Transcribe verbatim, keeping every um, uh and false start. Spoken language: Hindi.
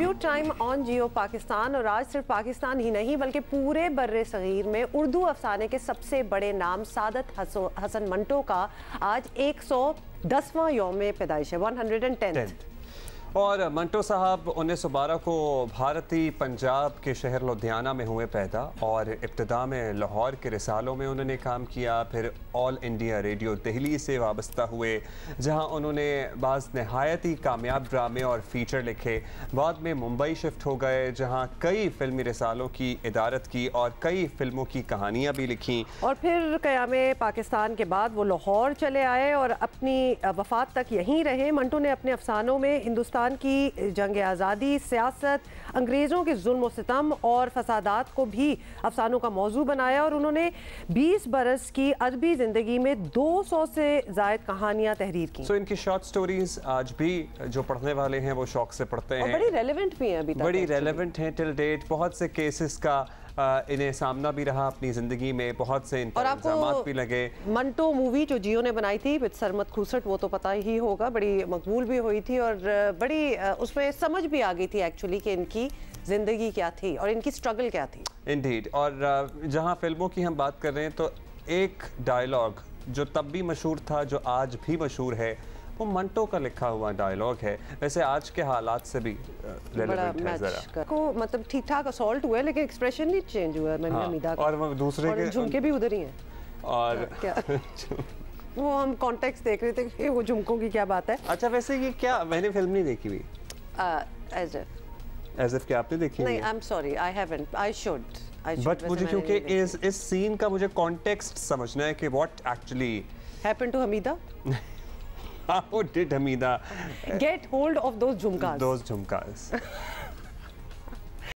Review time on Geo Pakistan. और आज सिर्फ पाकिस्तान ही नहीं बल्कि पूरे बर्रे सगीर में उर्दू अफसाने के सबसे बड़े नाम सादत हसन मंटो का आज एक सौ दसवां योम पैदाइश है, वन हंड्रेड एंड टेंथ। और मंटो साहब उन्नीस सौ बारह को भारतीय पंजाब के शहर लुधियाना में हुए पैदा और इब्तदा में लाहौर के रिसालों में उन्होंने काम किया। फिर ऑल इंडिया रेडियो दिल्ली से वाबस्ता हुए, जहां उन्होंने बाज़ नहायत ही कामयाब ड्रामे और फीचर लिखे। बाद में मुंबई शिफ्ट हो गए, जहां कई फिल्मी रिसालों की इदारत की और कई फिल्मों की कहानियाँ भी लिखीं। और फिर क़याम पाकिस्तान के बाद वो लाहौर चले आए और अपनी वफ़ात तक यहीं रहे। मंटो ने अपने अफसानों में हिंदुस्तान की जंग आज़ादी, सियासत, अंग्रेज़ों के जुल्म और सितम और फसादात को भी अफसानों का मौजू बनाया। और उन्होंने बीस बरस की अदबी ज़िंदगी में दो सौ से ज़ायद कहानियाँ तहरीर की। सो इनकी शॉर्ट स्टोरीज़ आज भी जो पढ़ने वाले हैं वो शौक से पढ़ते हैं, बड़ी रेलेवेंट भी हैं, अभी तक बड़ी रेलेवेंट हैं टिल डेट। बहुत से केसेस का इन्हें सामना भी रहा अपनी ज़िंदगी में, बहुत से इल्ज़ामात भी लगे। मंटो मूवी जो जियो ने बनाई थी विद सरमद खूसट, वो तो पता ही होगा, बड़ी मकबूल भी हुई थी और बड़ी उसमें समझ भी आ गई थी एक्चुअली कि इनकी ज़िंदगी क्या थी और इनकी स्ट्रगल क्या थी। इंडीड। और जहाँ फिल्मों की हम बात कर रहे हैं तो एक डायलॉग जो तब भी मशहूर था, जो आज भी मशहूर है, वो मंटो का लिखा हुआ डायलॉग है। वैसे आज के हालात से भी रेलेवेंट है जरा, को मतलब ठीक ठाक असॉल्ट हुआ है लेकिन एक्सप्रेशन नहीं चेंज हुआ है। हाँ, अमीदा और वो दूसरे के झुमके भी उधर ही हैं और क्या वो हम कॉन्टेक्स्ट देख रहे थे कि वो झुमकों की क्या बात है। अच्छा वैसे ये क्या, मैंने फिल्म नहीं देखी हुई एज एफ एज एफ क्या आपने देखी? नहीं, I am sorry, I haven't, I should, but मुझे क्योंकि इस इस सीन का मुझे कॉन्टेक्स्ट समझना है कि what actually happened to Amida. How did Amida get hold of those jhumkas? Those jhumkas.